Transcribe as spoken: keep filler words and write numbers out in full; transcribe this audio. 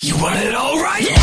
You want it all right? Yeah.